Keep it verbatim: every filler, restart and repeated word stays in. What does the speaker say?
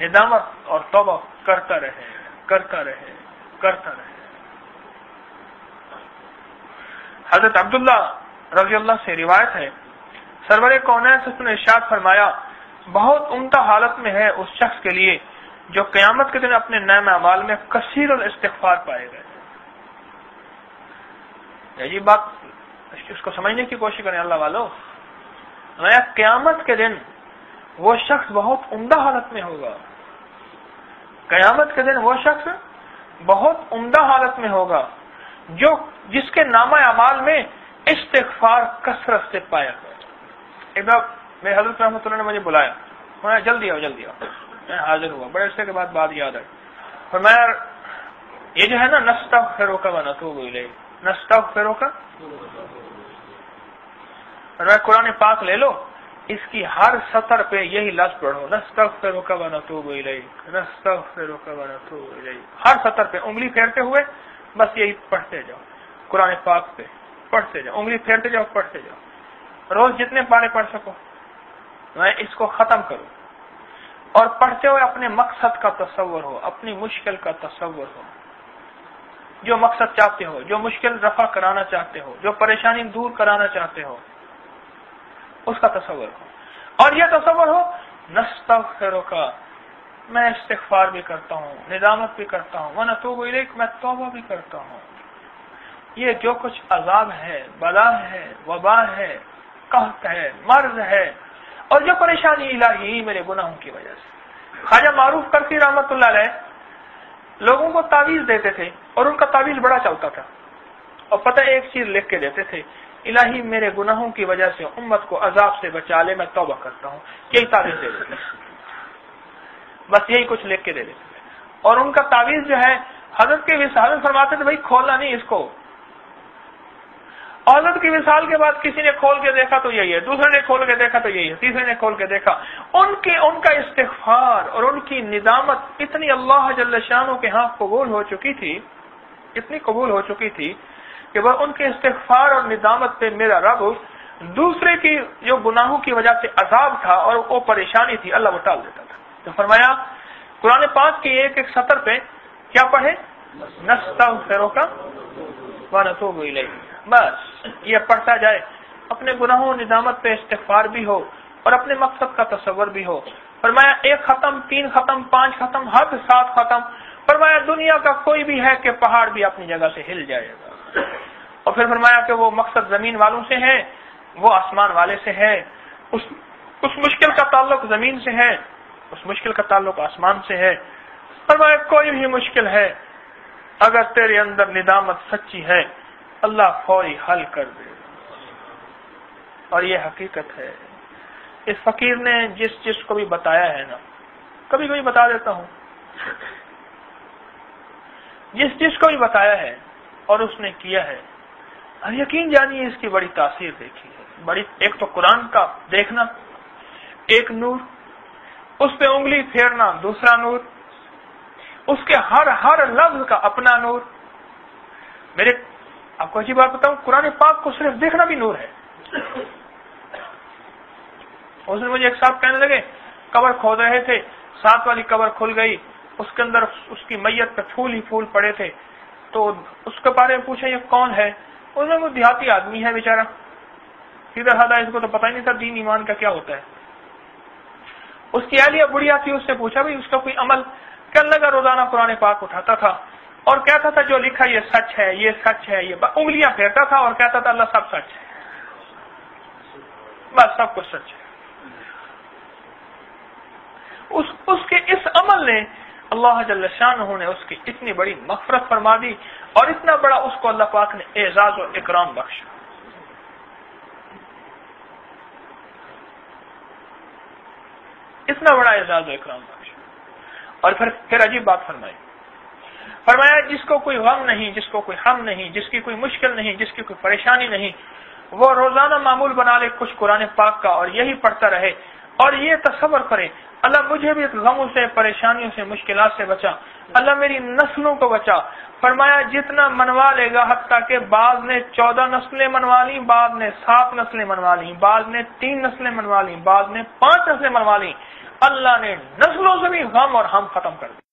निदामत और तौबा करता रहे करता रहे करता रहे। हजरत अब्दुल्ला रज़ी अल्लाह से रिवायत है, सरवरे कौनैन ने इरशाद फरमाया, बहुत उम्दा हालत में है उस शख्स के लिए जो कयामत के दिन अपने नेम अमाल में कसीर और इस्तिग़फ़ार पाएगा। ये बात इसको समझने की कोशिश करें अल्लाह वालों, कयामत के दिन वो शख्स बहुत उम्दा हालत में होगा। कयामत के दिन वो शख्स बहुत उम्दा हालत में होगा जो जिसके नामा अमाल में इस्तिग़फ़ार कसरत से पाया गया। एक बार मेरे हजरत रहमतुल्लाह ने मुझे बुलाया, मैं जल्दी आओ जल्दी आओ, मैं हाजिर हुआ। बड़े अरसे के बाद बात याद आई और मैं ये जो है ना नस्तग़फ़िरुका व नतूबु इलैह, नस्तग़फ़िरुका, और मैं कुरान पाक ले लो, इसकी हर सतर पे यही लफ्ज़ पढ़ो, नस्तग़फ़िरुका व नतूबु इलैह, नस्तग़फ़िरुका व नतूबु इलैह। हर सतर पे उंगली फेरते हुए बस यही पढ़ते जाओ, कुरान पाक पे पढ़ते जाओ, उंगली फेरते जाओ, पढ़ते जाओ, रोज जितने पारे पढ़ सको मैं इसको खत्म करूं। और पढ़ते हुए अपने मकसद का तसव्वुर हो, अपनी मुश्किल का तसव्वुर हो, जो मकसद चाहते हो, जो मुश्किल रफा कराना चाहते हो, जो परेशानी दूर कराना चाहते हो, उसका तसव्वुर हो। और यह तसव्वुर हो नस्तग़फ़िरुका, मैं इस्तिग़फ़ार भी करता हूँ, निदामत भी करता हूँ, व नतूबु इलैक, मैं तौबा भी करता हूँ। ये जो कुछ अज़ाब है, बला है, वबा है, कहत है, मर्ज है, और जो परेशानी इलाही मेरे गुनाहों की वजह से, ख्वाजा मारूफ करके रहमतुल्लाह अलैह लोगों को तावीज़ देते थे और उनका तावीज़ बड़ा चलता था, और पता एक चीज लिख के देते थे, इलाही मेरे गुनाहों की वजह से उम्मत को अजाब से बचा ले, मैं तौबा करता हूँ। यही तावीज़ दे देते थे, बस यही कुछ लिख के दे देते थे। और उनका तावीज़ जो है हजरत के विसाल फरमाते थे, भाई खोलना नहीं इसको। औरत की मिसाल के बाद किसी ने खोल के देखा तो यही है, दूसरे ने खोल के देखा तो यही है, तीसरे ने खोल के देखा। उनके उनका इस्तिग़फ़ार और उनकी निदामत इतनी अल्लाह जल्ल शानों के हाथ कबूल हो चुकी थी, इतनी कबूल हो चुकी थी कि वह उनके इस्तिग़फ़ार और निदामत पे मेरा रब दूसरे की जो गुनाहों की वजह से अजाब था और वो परेशानी थी अल्लाह वो टाल देता था। तो फरमाया कुरान पाक की एक एक सतर पे क्या पढ़े, नस्तग़फ़िरुका व नतूबु इलैक। बस ये पढ़ता जाए, अपने गुनाहों निदामत पे इस्तिग़फ़ार भी हो और अपने मकसद का तसव्वुर भी हो। फरमाया एक खत्म, तीन खत्म, पांच खत्म, हद सात खत्म। फरमाया दुनिया का कोई भी है कि पहाड़ भी अपनी जगह से हिल जाएगा। और फिर फरमाया कि वो मकसद जमीन वालों से है, वो आसमान वाले से है, उस उस मुश्किल का ताल्लुक जमीन से है, उस मुश्किल का ताल्लुक आसमान से है। फरमाया कोई भी मुश्किल है अगर तेरे अंदर निदामत सच्ची है अल्लाह फौरी हल कर देगा। और ये हकीकत है। इस फकीर ने जिस चीज को भी बताया है ना, कभी कभी बता देता हूँ, जिस चीज को भी बताया है और उसने किया है, और यकीन जानिए इसकी बड़ी तासीर देखी है। बड़ी एक तो कुरान का देखना एक नूर, उस पे उंगली फेरना दूसरा नूर, उसके हर हर लफ्ज का अपना नूर। मेरे आपको अच्छी बात बताऊं, कुरान पाक को सिर्फ देखना भी नूर है। उसने मुझे एक साहब कहने लगे, कबर खोद रहे थे, साथ वाली कबर खुल गई, उसके अंदर उसकी मैयत पे फूल ही फूल पड़े थे। तो उसके बारे में पूछा ये कौन है, उसने वो देहाती आदमी है बेचारा, सीधा साधा, इसको तो पता ही नहीं था दीन ईमान का क्या होता है। उसकी अहलिया बुढ़िया थी, उससे पूछा भाई उसका कोई अमल, कहने लगा रोजाना कुरान पाक उठाता था और कहता था जो लिखा ये सच है, ये सच है, ये उंगलियां फेरता था और कहता था अल्लाह सब सच है, बस सब कुछ सच है। उस उसके इस अमल ने अल्लाह जल्ल शानहू ने उसकी इतनी बड़ी मग़फ़िरत फरमा दी और इतना बड़ा उसको अल्लाह पाक ने एजाज और इकराम बख्शा। इतना बड़ा एजाज और इकराम बख्शा। और फिर फिर अजीब बात फरमाई, फरमाया जिसको कोई गम नहीं, जिसको कोई हम नहीं, जिसकी कोई मुश्किल नहीं, जिसकी कोई परेशानी नहीं, वो रोजाना मामूल बना ले कुछ कुरान पाक का और यही पढ़ता रहे और ये तसव्वुर करे अल्लाह मुझे भी गमों से, परेशानियों से, मुश्किलात से बचा, अल्लाह मेरी नस्लों को बचा। फरमाया जितना मनवा लेगा, हत्ता के बाद ने चौदह नस्लें मनवा ली, बाद ने सात नस्लें मनवा ली, बाद ने तीन नस्लें मनवा ली, बाद ने पांच नस्लें मनवा ली, अल्लाह ने नस्लों से भी हम और हम खत्म कर दिया।